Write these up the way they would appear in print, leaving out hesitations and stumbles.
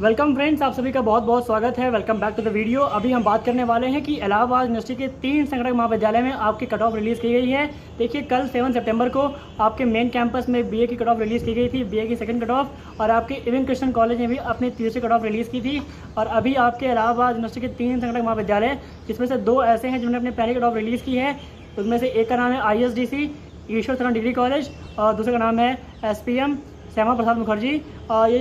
Welcome friends, आप सभी का बहुत बहुत स्वागत है। Welcome back to the video. अभी हम बात करने वाले हैं कि इलाहाबाद यूनिवर्सिटी के 3 संगठक महाविद्यालय में आपकी कट ऑफ रिलीज़ की गई है। देखिए, कल 7 सितंबर को आपके मेन कैंपस में बीए की कट ऑफ रिलीज़ की गई थी, बीए की सेकंड कट ऑफ, और आपके इवन क्रिश्चियन कॉलेज ने भी अपनी तीसरी कट ऑफ रिलीज़ की थी। और अभी आपके इलाहाबाद यूनिवर्सिटी के 3 संगठक महाविद्यालय, जिसमें से 2 ऐसे हैं जिन्होंने अपनी पहली कट ऑफ रिलीज़ की है। उसमें से एक का नाम है ISDC ईश्वरचरण डिग्री कॉलेज और दूसरे का नाम है SPM श्यामा प्रसाद मुखर्जी। ये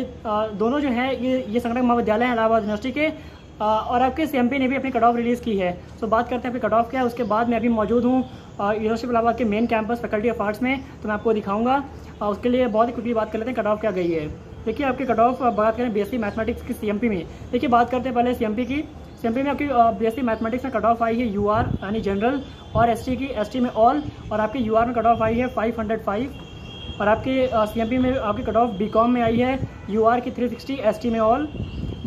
दोनों जो है ये संगठक महाविद्यालय हैं इलाहाबाद यूनिवर्सिटी के। और आपके CMP ने भी अपनी कट ऑफ रिलीज़ की है। तो बात करते हैं अपनी कट ऑफ क्या है। उसके बाद मैं अभी मौजूद हूँ यूनिवर्सिटी इलाहाबाद के main campus faculty of arts में, तो मैं आपको दिखाऊंगा। उसके लिए बहुत ही क्विकली बात कर लेते हैं कट ऑफ क्या गई है। देखिए, आपकी कट ऑफ बात करें BSc मैथमेटिक्स की CMP में। देखिए, बात करते हैं पहले CMP की। CMP में आपकी BSc मैथमेटिक्स में कट ऑफ आई है UR यानी जनरल, और ST की ST में ऑल, और आपके UR में कट ऑफ आई है 505। और आपके CMP में आपकी कट ऑफ B.Com में आई है UR की 360, ST में ऑल।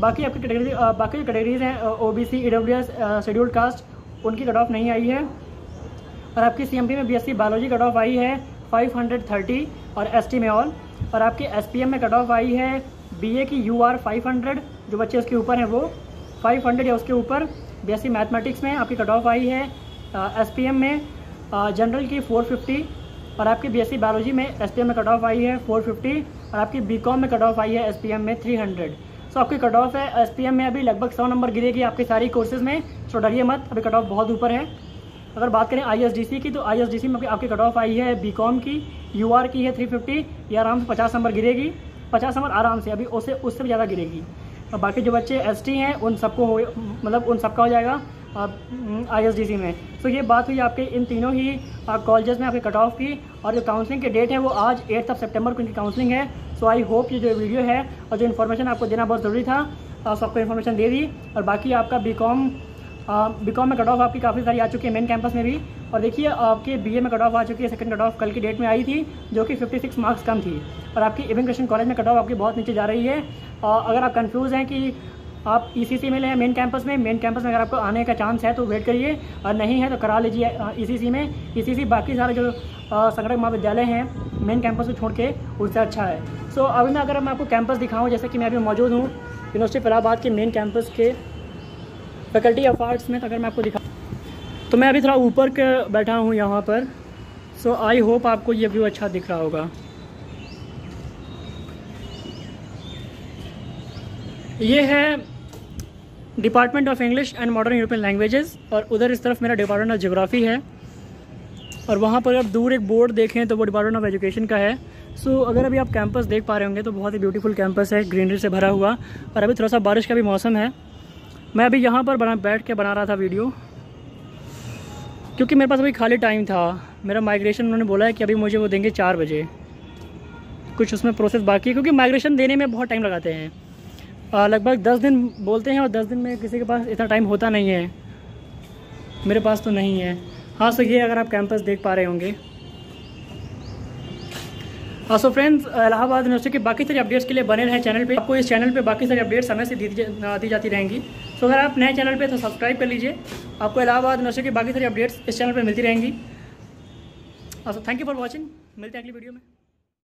बाकी आपकी कैटेगरी, बाकी कैटेगरीज हैं OBC, EWS, शेड्यूल्ड कास्ट, उनकी कट ऑफ नहीं आई है। और आपकी CMP में BSc बायोलॉजी कट ऑफ आई है 530 और ST में ऑल। और आपके SPM में कट ऑफ आई है BA की UR 500, जो बच्चे उसके ऊपर हैं वो 500 या उसके ऊपर। BSc मैथमेटिक्स में आपकी कट ऑफ आई है SPM में जनरल की 450, और आपकी BSc बायोलॉजी में SPM में कट ऑफ आई है 450, और आपकी B.Com में कट ऑफ आई है SPM में 300। सो आपकी कट ऑफ है SPM में अभी लगभग 100 नंबर गिरेगी आपके सारी कोर्सेज में। सो डरिए मत, अभी कट ऑफ बहुत ऊपर है। अगर बात करें ISDC की, तो ISDC में आपकी कट ऑफ आई है B.Com की UR की है 350, ये आराम से 50 नंबर गिरेगी, 50 नंबर आराम से, अभी उससे भी ज़्यादा गिरेगी। और बाकी जो बच्चे ST हैं उन सबको उन सबका हो जाएगा ISDC में। सो ये बात हुई आपके इन तीनों ही कॉलेजेस में आपके कट ऑफ की। और जो काउंसलिंग के डेट है वो आज 8 सितंबर को इनकी काउंसलिंग है। सो आई होप ये जो वीडियो है और जो इन्फॉर्मेशन आपको देना बहुत ज़रूरी था, सबको इन्फॉर्मेशन दे दी। और बाकी आपका B.Com में कट ऑफ आपकी काफ़ी सारी आ चुकी है मेन कैंपस में भी। और देखिए, आपके BA में कट ऑफ आ चुकी है, सेकंड कट ऑफ कल की डेट में आई थी, जो कि 56 मार्क्स कम थी। और आपकी इवन क्रिश्चियन कॉलेज में कट ऑफ आपकी बहुत नीचे जा रही है। अगर आप कन्फ्यूज़ हैं कि आप ECC में लें मेन कैंपस में अगर आपको आने का चांस है तो वेट करिए, और नहीं है तो करा लीजिए ECC में। ECC बाकी सारे जो संगठक महाविद्यालय हैं मेन कैंपस को छोड़ के, उनसे अच्छा है। सो अभी अगर मैं आपको कैंपस दिखाऊं, जैसे कि मैं अभी मौजूद हूं यूनिवर्सिटी इलाहाबाद के मेन कैंपस के फैकल्टी ऑफ आर्ट्स में, तो अगर मैं आपको दिखाऊँ तो मैं अभी थोड़ा ऊपर बैठा हूँ यहाँ पर। सो आई होप आपको ये व्यू अच्छा दिख रहा होगा। ये है department of English and modern European languages, और उधर इस तरफ मेरा डिपार्टमेंट ऑफ ज्योग्राफी है। और वहाँ पर आप दूर एक बोर्ड देखें तो वो डिपार्टमेंट ऑफ एजुकेशन का है। सो अगर अभी आप कैंपस देख पा रहे होंगे तो बहुत ही ब्यूटीफुल कैंपस है, ग्रीनरी से भरा हुआ। और अभी थोड़ा सा बारिश का भी मौसम है। मैं अभी यहाँ पर बैठ के बना रहा था वीडियो, क्योंकि मेरे पास अभी खाली टाइम था। मेरा माइग्रेशन उन्होंने बोला है कि अभी मुझे वो देंगे 4 बजे, कुछ उसमें प्रोसेस बाकी है, क्योंकि माइग्रेशन देने में बहुत टाइम लगाते हैं, लगभग 10 दिन बोलते हैं, और 10 दिन में किसी के पास इतना टाइम होता नहीं है, मेरे पास तो नहीं है। हाँ, सो ये अगर आप कैंपस देख पा रहे होंगे। हाँ, सो फ्रेंड्स, इलाहाबाद यूनिवर्सिटी के बाकी सारी अपडेट्स के लिए बने रहें चैनल पे। आपको इस चैनल पे बाकी सारी अपडेट्स समय से दी जाती रहेंगी। सो अगर आप नए चैनल पर तो सब्सक्राइब कर लीजिए, आपको इलाहाबाद यूनिवर्सिटी की बाकी सारी अपडेट्स इस चैनल पर मिलती रहेंगी। सो थैंक यू फॉर वॉचिंग, मिलते हैं अगली वीडियो में।